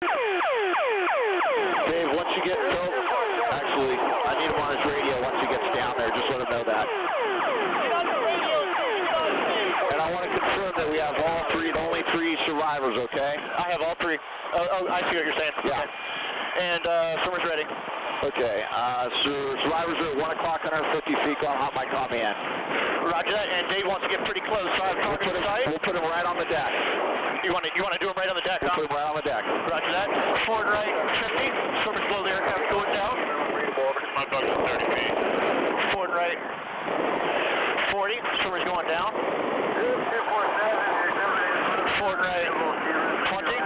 Dave, once you get built, actually, I need him on his radio once he gets down there. Just let him know that. And I want to confirm that we have all three, the only three survivors, okay? I have all three. Oh, I see what you're saying. Yeah. Okay. And swimmer's ready. Okay, so survivors are at 1 o'clock, 150 feet, going hot mic on me in. Roger that, and Dave wants to get pretty close, so I have target sight. We'll put him right on the deck. You want to do him right on the deck, huh? We'll put him right on the deck. Roger that. Forward right, 50. Swimmer's below the aircraft going down. My buck's at 30 feet. Forward right, 40. Swimmer's going down. Forward right, 20.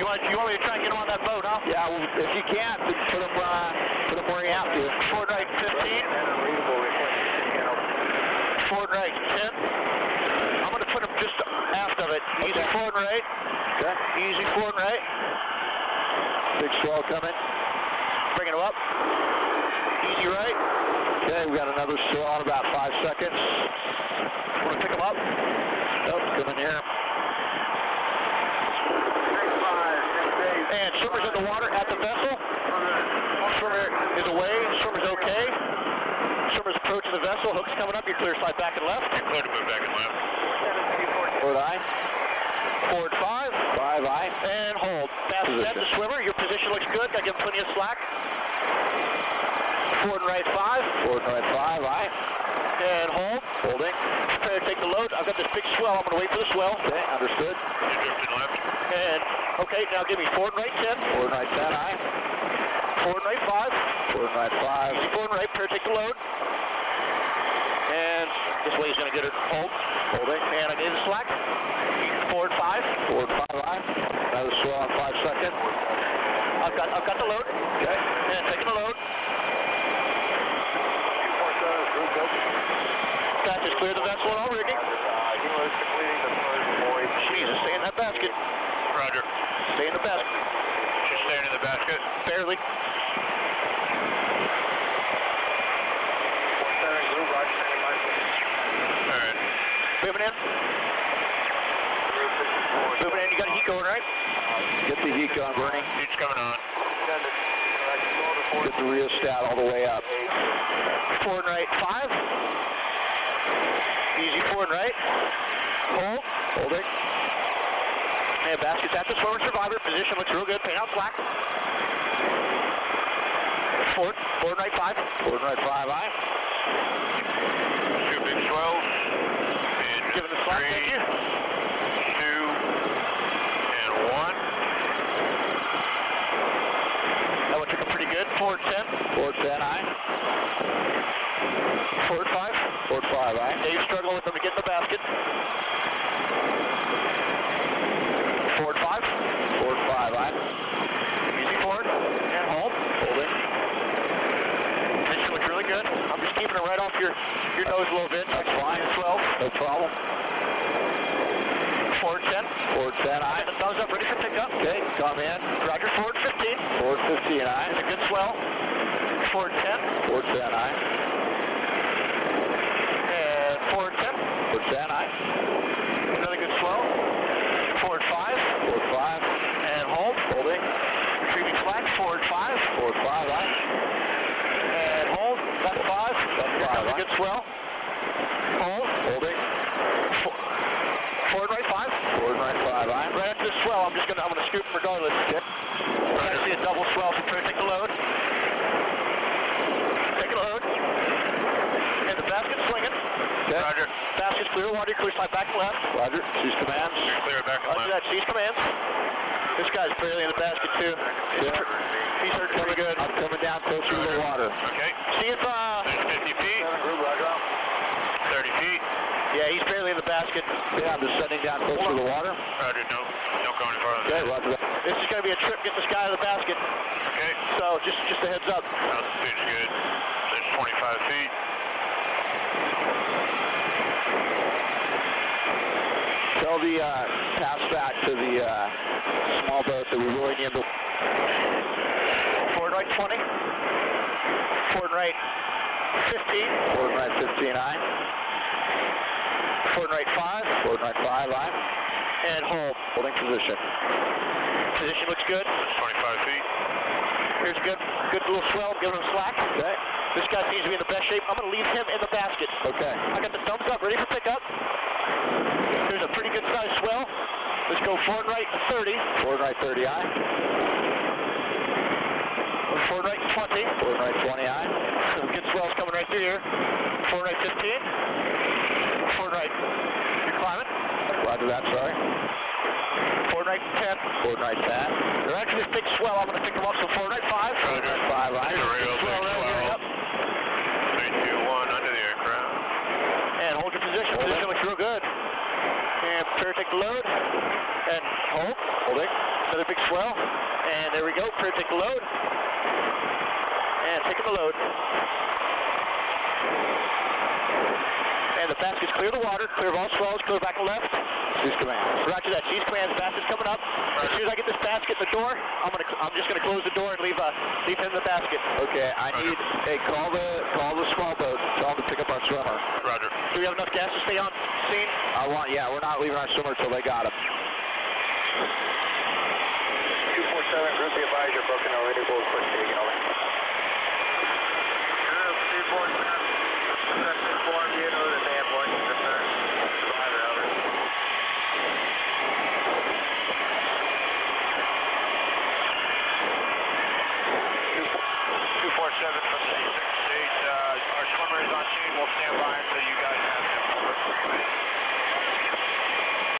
You want me to try and get him on that boat, huh? Yeah, well, if you can't, then put him where you have to. Forward right, 15. Forward right, 10. I'm going to put him just aft of it. Okay. Easy forward right. Okay. Easy forward right. Big swell coming. Bringing him up. Easy right. Okay, we got another swell in about 5 seconds. Want to pick him up? Nope, coming here. And swimmer's in the water at the vessel. Swimmer is away. Swimmer's okay. Swimmer's approaching the vessel. Hook's coming up. You're clear slide back and left. You're clear to move back and left. Forward aye. Forward five. Five aye. And hold. Fast set to swimmer. Your position looks good. Gotta give plenty of slack. Forward right five. Forward right five aye. And hold. Holding. Prepare to take the load. I've got this big swell. I'm gonna wait for the swell. Okay, understood. You're drifting left. And okay, now give me forward and right 10. Forward and right 10, aye. Forward and right 5. Forward and right 5. Easy forward and right, pair take the load. And this way he's going to get it. Hold. Holding. And I gave the slack. Forward 5. Forward 5, aye. Another swell on 5 seconds. I've got the load. Okay. And taking the load. That just cleared the vessel and all rigging. Jesus, stay in that basket. Roger. Stay in the basket. She's staying in the basket. Barely. All right. Moving in. Moving in. You got a heat going, right? Get the heat going, Bernie. Heat's coming on. Get the rheostat all the way up. Forward and right, 5. Easy forward and right. Hold. Hold it. And basket's at the swimmer survivor. Position looks real good. Paying out slack. Forward. Forward right 5. Forward right 5, aye. Two big swells. And giving the slack, thank you. 2 and 1. That one took him pretty good. Forward 10. Forward 10, aye. Forward 5. Forward 5, aye. Dave's struggling with them to get in the basket. Easy forward and hold. Hold it. This looks really good. I'm just keeping it right off your nose a little bit. That's fine. 12. No problem. Forward 10. Forward 10. Aye. The thumbs up. Ready for pickup. Okay. Come in. Roger. Forward 15. Forward 15. Aye. It's a good swell. Forward 10. Forward 10. Aye. And forward 10. Forward 10. Aye. Another good swell. Forward 5. Forward 5. Holding. Retrieving slack. Forward 5. Forward 5, right. And hold. Left 5. Left 5, right. Good swell. Hold. Holding. Forward right 5. Forward right 5, right. Right after the swell, I'm gonna scoop him regardless. Okay. Right. I see a double swell, so try to take the load. Take the load. And the basket's swinging. Okay. Roger. Basket's clear. Water, clear slide back and left. Roger. Cease commands. You're clear back and left. Roger that. Cease commands. This guy's barely in the basket, too. Yep. He's hurt pretty good. I'm coming down closer to the water. Okay. See if... 50 feet. 30 feet. Yeah, he's barely in the basket. Yeah, I'm just sending down closer to the water. Roger, no going further. Okay, roger that. This is going to be a trip. Get this guy out of the basket. Okay. So, just a heads up. Altitude's good. That's 25 feet. Tell the pass back to the small boat that we really need to. Forward right 20. Forward right 15. Forward right 15, aye. Forward right 5. Forward right 5, aye. And hold. Holding position. Position looks good. 25 feet. Here's a good little swell. I'm giving him slack. Okay. This guy seems to be in the best shape. I'm going to leave him in the basket. Okay. I got the thumbs up. Ready for pickup. Here's a pretty good size swell. Let's go forward right 30. Forward right 30 I. Forward right 20. Forward right 20 I. Some good swells coming right through here. Forward right 15. Forward right. You're climbing. Roger that, sorry. Forward right 10. Forward right 10. They're actually a big swell. I'm going to pick them up. So forward right 5. Forward right 5 I. Swell right up. 3, 2, 1 under the aircraft. And hold your position. Hold position looks real good. And prepare to take the load. And hold. Hold it. Another big swell. And there we go. Prepare to take the load. And taking the load. And the basket's clear of the water, clear of all swells, clear back and left. C's command. Roger that. C's command. Basket's coming up. As soon as I get this basket in the door, I'm just gonna close the door and leave him in the basket. Okay. I need a call the small boat. Tell them to pick up our swimmer. Roger. Do we have enough gas to stay on scene? Yeah, we're not leaving our swimmer until they got him. 247, group the advisor, broken already, both quick, taking over.